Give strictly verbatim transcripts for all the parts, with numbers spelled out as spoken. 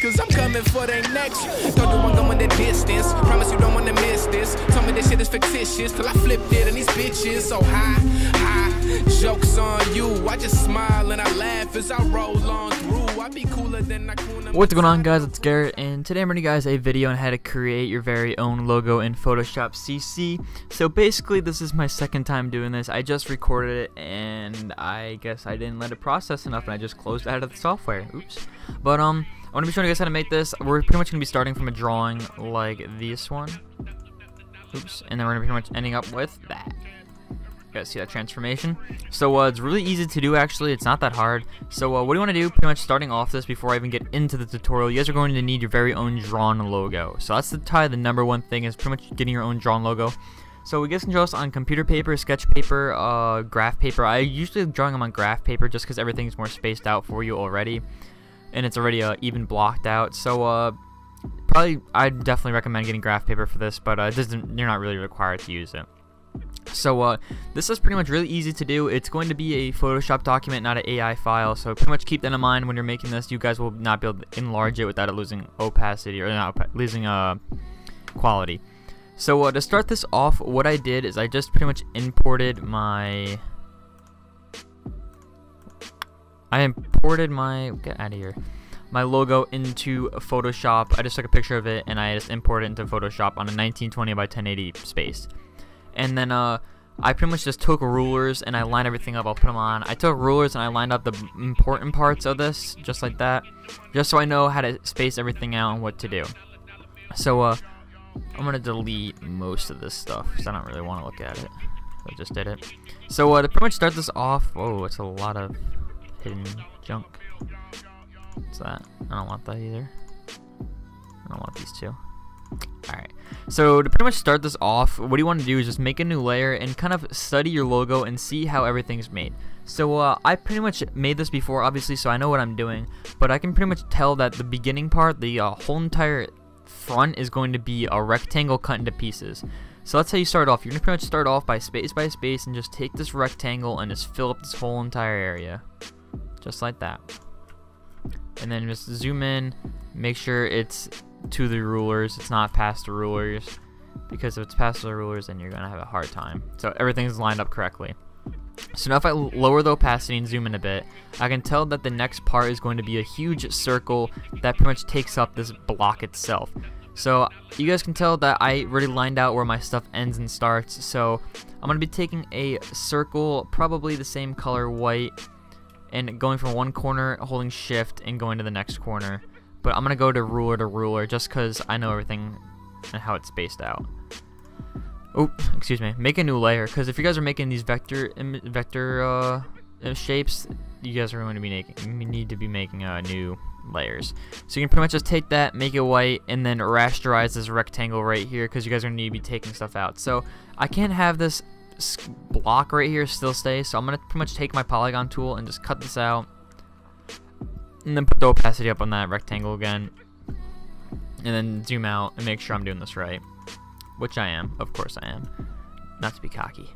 Cause I'm coming for they next. Don't do one going the distance. Promise you don't wanna miss this. Tell me this shit is fictitious till I flipped it and these bitches so high, high. Jokes on you. I just smile and I laugh as I roll on through. I be cooler than I cool. What's going on, guys? It's Garrett, and today I'm bringing you guys a video on how to create your very own logo in Photoshop C C. So basically, this is my second time doing this. I just recorded it, and I guess I didn't let it process enough, and I just closed out of the software. Oops. But um. I'm going to be showing you guys how to make this. We're pretty much going to be starting from a drawing like this one. Oops. And then we're going to be pretty much ending up with that. You guys see that transformation? So uh, it's really easy to do, actually. It's not that hard. So uh, what do you want to do? Pretty much starting off this, before I even get into the tutorial, you guys are going to need your very own drawn logo. So that's the tie. The number one thing is pretty much getting your own drawn logo. So we guys can draw this on computer paper, sketch paper, uh, graph paper. I usually drawing them on graph paper just because everything's more spaced out for you already. And it's already uh, even blocked out, so uh, probably I'd definitely recommend getting graph paper for this, but uh, it doesn't, you're not really required to use it. So uh, this is pretty much really easy to do. It's going to be a Photoshop document, not an A I file, so pretty much keep that in mind when you're making this. You guys will not be able to enlarge it without it losing opacity or not op losing uh, quality. So uh, to start this off, what I did is I just pretty much imported my. I imported my, get out of here, my logo into Photoshop. I just took a picture of it and I just imported it into Photoshop on a nineteen twenty by ten eighty space. And then uh, I pretty much just took rulers and I lined everything up. I'll put them on. I took rulers and I lined up the important parts of this, just like that. Just so I know how to space everything out and what to do. So uh, I'm going to delete most of this stuff because I don't really want to look at it. I just did it. So uh, to pretty much start this off, whoa, it's a lot of hidden junk. What's that? I don't want that either. I don't want these two. Alright, so to pretty much start this off, what you want to do is just make a new layer and kind of study your logo and see how everything's made. So uh, I pretty much made this before, obviously, so I know what I'm doing, but I can pretty much tell that the beginning part, the uh, whole entire front is going to be a rectangle cut into pieces. So that's how you start off. You're going to pretty much start off by space by space and just take this rectangle and just fill up this whole entire area. Just like that. And then just zoom in, make sure it's to the rulers, it's not past the rulers, because if it's past the rulers, then you're going to have a hard time. So everything's lined up correctly. So now if I lower the opacity and zoom in a bit, I can tell that the next part is going to be a huge circle that pretty much takes up this block itself. So you guys can tell that I already lined out where my stuff ends and starts. So I'm going to be taking a circle, probably the same color, white, and going from one corner, holding shift, and going to the next corner. But I'm gonna go to ruler to ruler just cause I know everything and how it's spaced out. Oh, excuse me, make a new layer, cause if you guys are making these vector vector uh, shapes, you guys are going to be making, you need to be making uh, new layers. So you can pretty much just take that, make it white, and then rasterize this rectangle right here cause you guys are gonna need to be taking stuff out. So I can't have this block right here still stay, so I'm gonna pretty much take my polygon tool and just cut this out and then put the opacity up on that rectangle again and then zoom out and make sure I'm doing this right, which I am, of course I am, not to be cocky.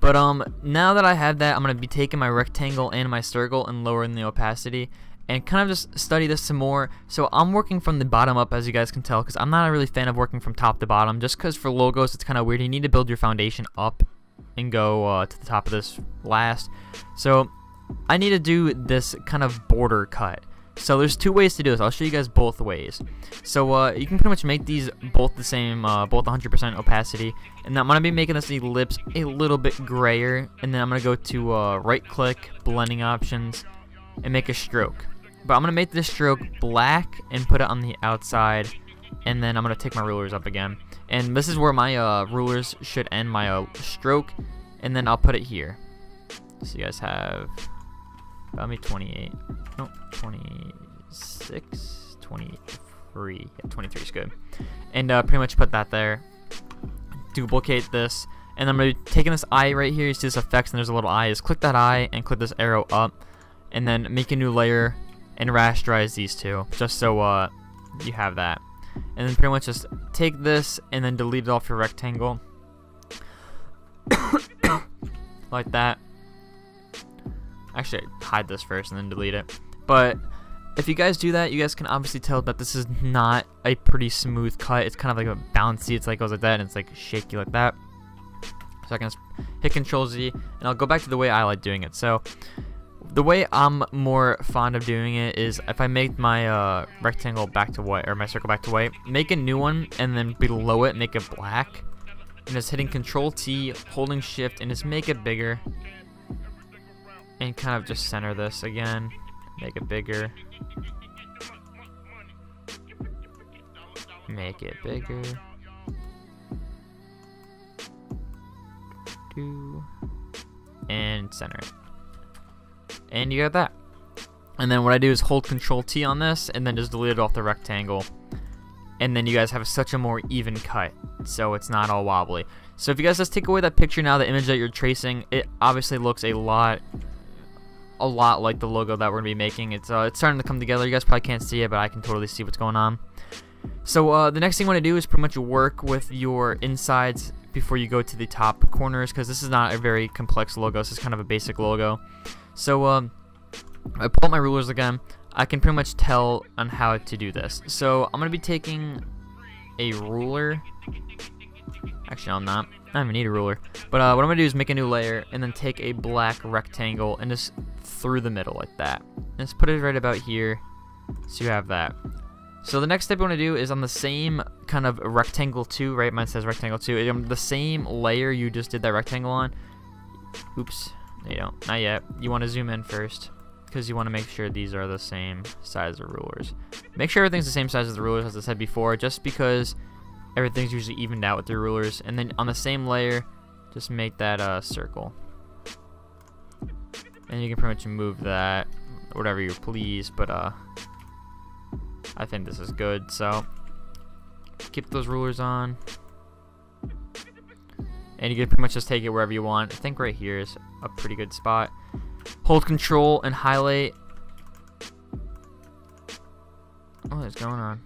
But um, now that I have that, I'm gonna be taking my rectangle and my circle and lowering the opacity and kind of just study this some more. So I'm working from the bottom up, as you guys can tell, because I'm not a really fan of working from top to bottom just because for logos it's kind of weird. You need to build your foundation up and go uh, to the top of this last. So I need to do this kind of border cut. So there's two ways to do this. I'll show you guys both ways. So uh, you can pretty much make these both the same, uh, both one hundred percent opacity. And I'm gonna be making this ellipse a little bit grayer. And then I'm gonna go to uh, right click, blending options, and make a stroke. But I'm gonna make this stroke black and put it on the outside. And then I'm gonna take my rulers up again. And this is where my uh, rulers should end my uh, stroke, and then I'll put it here. So you guys have, let me twenty-eight, no, twenty-six, twenty-three, yeah, twenty-three is good. And uh, pretty much put that there, duplicate this, and I'm gonna be taking this eye right here. You see this effects, and there's a little eye. Just click that eye and click this arrow up, and then make a new layer and rasterize these two, just so uh, you have that. And then pretty much just take this and then delete it off your rectangle like that. Actually, hide this first and then delete it. But If you guys do that, you guys can obviously tell that this is not a pretty smooth cut. It's kind of like a bouncy. It's like goes like that, and it's like shaky like that. So I can hit control Z, and I'll go back to the way I like doing it. So the way I'm more fond of doing it is if I make my uh, rectangle back to white, or my circle back to white, make a new one, and then below it, make it black. And just hitting control T, holding shift, and just make it bigger. And kind of just center this again. Make it bigger. Make it bigger. And center it. And you got that. And then what I do is hold control T on this, and then just delete it off the rectangle. And then you guys have such a more even cut, so it's not all wobbly. So if you guys just take away that picture now, the image that you're tracing, it obviously looks a lot, a lot like the logo that we're gonna be making. It's uh, it's starting to come together. You guys probably can't see it, but I can totally see what's going on. So uh, the next thing you want to do is pretty much work with your insides before you go to the top corners, because this is not a very complex logo. This is kind of a basic logo. So um, I pull up my rulers again. I can pretty much tell on how to do this. So I'm going to be taking a ruler. Actually, I'm not. I don't even need a ruler. But uh, what I'm going to do is make a new layer and then take a black rectangle and just through the middle like that. Let's put it right about here so you have that. So the next step I want to do is on the same kind of rectangle two, right? Mine says rectangle two. The same layer you just did that rectangle on. Oops. No, you don't. Not yet. You want to zoom in first, because you want to make sure these are the same size of rulers. Make sure everything's the same size as the rulers, as I said before, just because everything's usually evened out with the rulers. And then on the same layer, just make that uh, circle. And you can pretty much move that, whatever you please, but uh, I think this is good. So keep those rulers on. And you can pretty much just take it wherever you want. I think right here is a pretty good spot. Hold control and highlight. What is going on?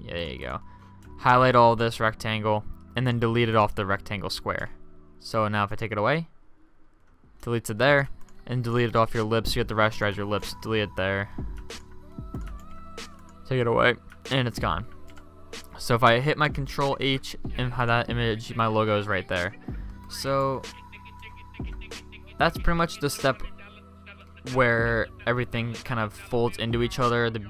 Yeah, there you go. Highlight all this rectangle and then delete it off the rectangle square. So now if I take it away, delete it there, and delete it off your lips. You have to rasterize your lips. Delete it there. Take it away, and it's gone. So if I hit my control H and how that image, my logo is right there. So that's pretty much the step where everything kind of folds into each other. The,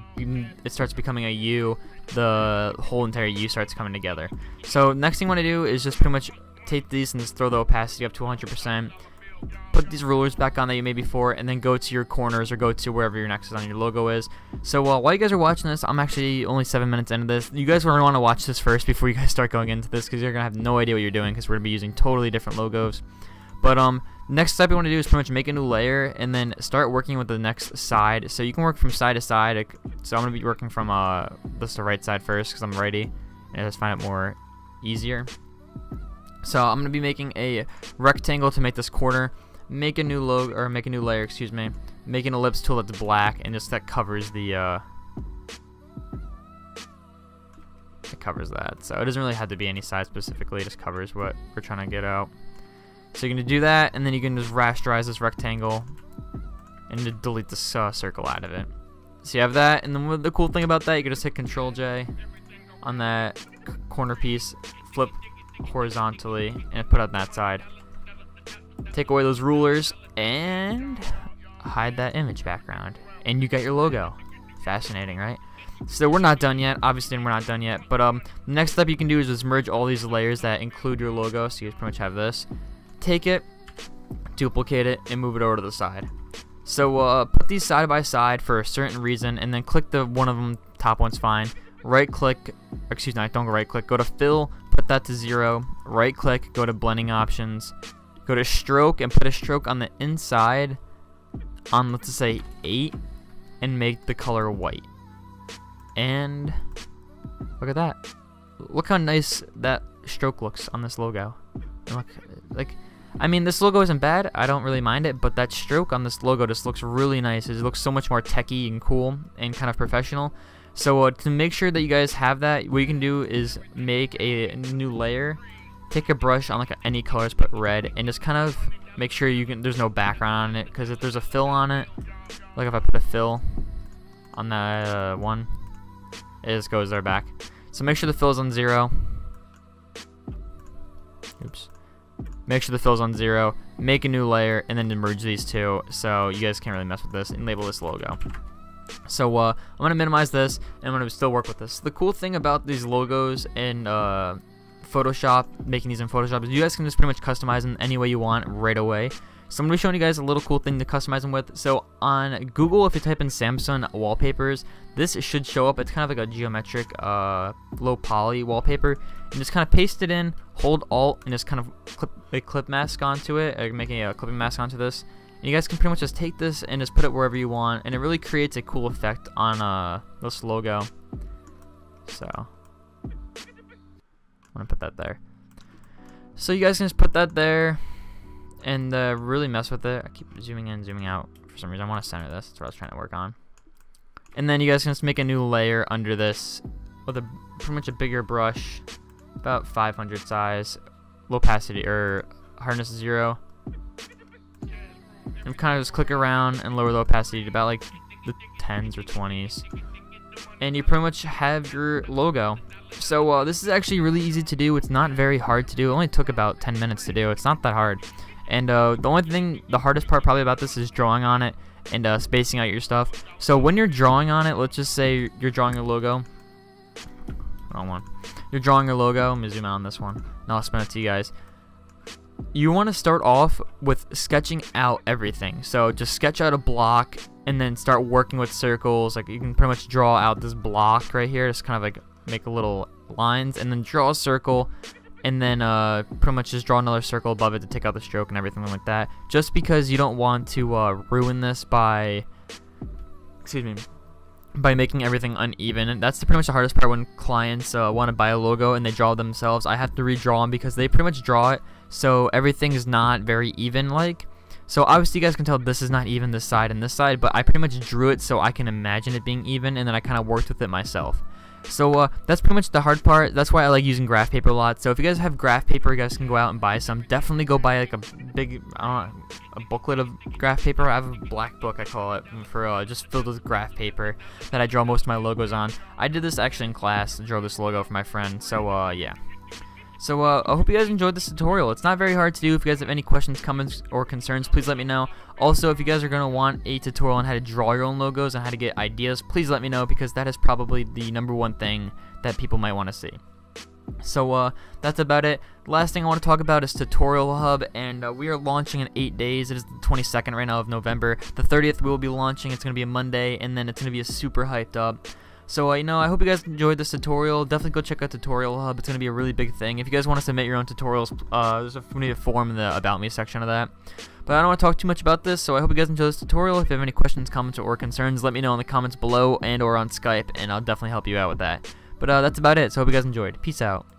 it starts becoming a U. The whole entire U starts coming together. So next thing you want to do is just pretty much take these and just throw the opacity up to one hundred percent. Put these rulers back on that you made before, and then go to your corners or go to wherever your nexus on your logo is. So uh, while you guys are watching this, I'm actually only seven minutes into this. You guys are going to want to watch this first before you guys start going into this, because you're going to have no idea what you're doing, because we're going to be using totally different logos. But um, next step you want to do is pretty much make a new layer and then start working with the next side. So you can work from side to side. So I'm going to be working from uh, this to right side first, because I'm righty, and I just find it more easier. So I'm going to be making a rectangle to make this corner. Make a new logo, or make a new layer, excuse me. Make an ellipse tool that's black, and just that covers the, uh, it covers that. So it doesn't really have to be any size specifically, it just covers what we're trying to get out. So you're gonna do that, and then you can just rasterize this rectangle, and delete this uh, circle out of it. So you have that, and then the cool thing about that, you can just hit control J on that corner piece, flip horizontally, and put it on that side. Take away those rulers and hide that image background, and you got your logo. Fascinating, right? So we're not done yet. Obviously, we're not done yet. But um, the next step you can do is just merge all these layers that include your logo. So you pretty much have this. Take it, duplicate it, and move it over to the side. So uh, put these side by side for a certain reason, and then click the one of them. Top one's fine. Right click. Excuse me. Don't go right click. Go to fill. Put that to zero. Right click. Go to blending options. Go to stroke and put a stroke on the inside on, let's say, eight, and make the color white. And look at that. Look how nice that stroke looks on this logo. And look, like, I mean, this logo isn't bad. I don't really mind it, but that stroke on this logo just looks really nice. It looks so much more techy and cool and kind of professional. So uh, to make sure that you guys have that, what you can do is make a new layer. Take a brush on like any colors, but red, and just kind of Make sure you can. There's no background on it, because if there's a fill on it, like if I put a fill on that uh, one, it just goes there back. So make sure the fill is on zero. Oops. Make sure the fill is on zero. Make a new layer and then merge these two, so you guys can't really mess with this, and label this logo. So uh, I'm gonna minimize this, and I'm gonna still work with this. The cool thing about these logos and uh, Photoshop, making these in Photoshop, is you guys can just pretty much customize them any way you want right away. So I'm going to be showing you guys a little cool thing to customize them with. So on Google, if you type in Samsung wallpapers, this should show up. It's kind of like a geometric uh, low poly wallpaper. And just kind of paste it in, hold Alt, and just kind of clip a clip mask onto it, or making a clipping mask onto this. And you guys can pretty much just take this and just put it wherever you want. And it really creates a cool effect on uh, this logo. So I'm going to put that there. So you guys can just put that there. And uh, really mess with it. I keep zooming in, zooming out for some reason. I want to center this. That's what I was trying to work on. And then you guys can just make a new layer under this with a pretty much a bigger brush, about five hundred size, low opacity or hardness zero. And kind of just click around and lower the opacity to about like the tens or twenties. And you pretty much have your logo. So uh, this is actually really easy to do. It's not very hard to do. It only took about ten minutes to do. It's not that hard. And uh, the only thing, the hardest part probably about this is drawing on it and uh, spacing out your stuff. So when you're drawing on it, let's just say you're drawing your logo. Wrong one. You're drawing your logo. I'm going to zoom out on this one. And I'll spin it to you guys. You want to start off with sketching out everything. So just sketch out a block and then start working with circles. Like you can pretty much draw out this block right here. Just kind of like make little lines and then draw a circle. And then uh, pretty much just draw another circle above it to take out the stroke and everything like that. Just because you don't want to uh, ruin this by, excuse me, by making everything uneven. And that's the, pretty much the hardest part when clients uh, want to buy a logo and they draw themselves. I have to redraw them because they pretty much draw it, so everything is not very even like. So obviously you guys can tell this is not even this side and this side, but I pretty much drew it so I can imagine it being even, and then I kind of worked with it myself. So uh, that's pretty much the hard part. That's why I like using graph paper a lot. So if you guys have graph paper, you guys can go out and buy some. Definitely go buy like a big, I don't know, a booklet of graph paper. I have a black book, I call it, for uh, just filled with graph paper that I draw most of my logos on. I did this actually in class. I drew this logo for my friend. So uh, yeah. So uh, I hope you guys enjoyed this tutorial. It's not very hard to do. If you guys have any questions, comments, or concerns, please let me know. Also, if you guys are going to want a tutorial on how to draw your own logos and how to get ideas, please let me know, because that is probably the number one thing that people might want to see. So uh, that's about it. Last thing I want to talk about is Tutorial Hub, and uh, we are launching in eight days. It is the twenty-second right now of November. The thirtieth we will be launching. It's going to be a Monday, and then it's going to be a super hyped up. So, uh, you know, I hope you guys enjoyed this tutorial. Definitely go check out Tutorial Hub. It's going to be a really big thing. If you guys want to submit your own tutorials, uh, there's going to be a form in the About Me section of that. But I don't want to talk too much about this, so I hope you guys enjoyed this tutorial. If you have any questions, comments, or concerns, let me know in the comments below and or on Skype, and I'll definitely help you out with that. But uh, that's about it, so I hope you guys enjoyed. Peace out.